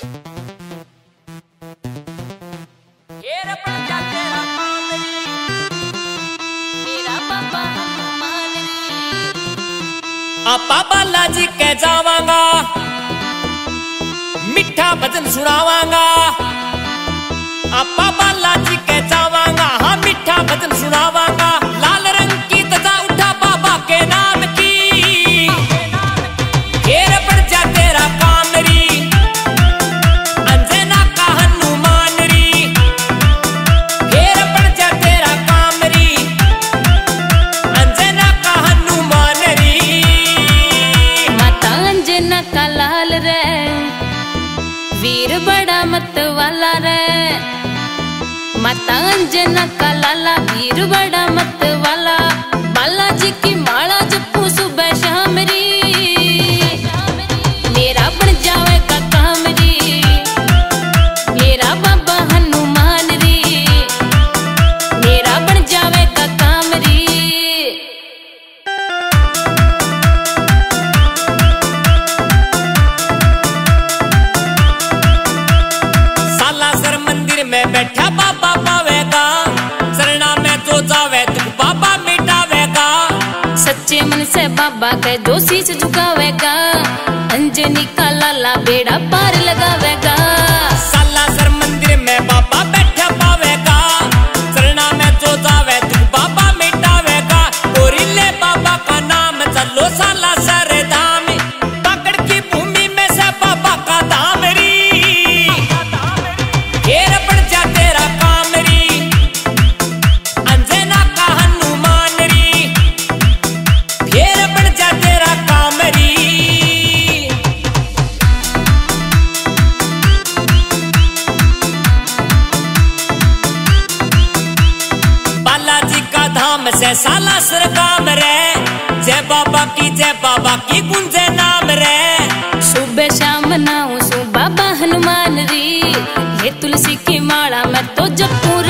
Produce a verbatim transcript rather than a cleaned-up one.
आपा बालाजी के जावांगा, मिठा भजन सुनावांगा। आपा बालाजी के जावांगा, हाँ मिठा भजन सुनावांगा। लाल रंग की ध्वजा उठा बाबा के नाम की, घेर पड़ जा तेरा काम री, अंजना का हनुमान री। घेर पड़ जा तेरा काम री, अंजना का हनुमान री। माता अंजना का लाल रे, वीर बड़ा मत वाला रे। माता अंजना का लाला, वीर बड़ा मत वाला। बालाजी की माला जपू सुबह शाम री, मेरा बन जावेगा काम री, मेरा बाबा हनुमान री, मेरा बन जावेगा काम री। मैं बैठा बाबा पावेगा, शरणा में तो जावे तुक बाबा मिटावेगा। सच्चे मन से बाबा के जो शीश झुकावेगा, अंजनी का लाला बेड़ा पार लगावेगा। सालासर मंदिर में बाबा बैठा पावेगा, शरणा में तो जावे तुक बाबा मिटावेगा। गोरिल्ले बाबा का नाम चलो सालासर से सालासर काम रे। जय बाबा की, जय बाबा की गुंजे नाम रे। सुबह शाम नाऊ सु बाबा हनुमान री, ये तुलसी की माला मैं तो जपूं।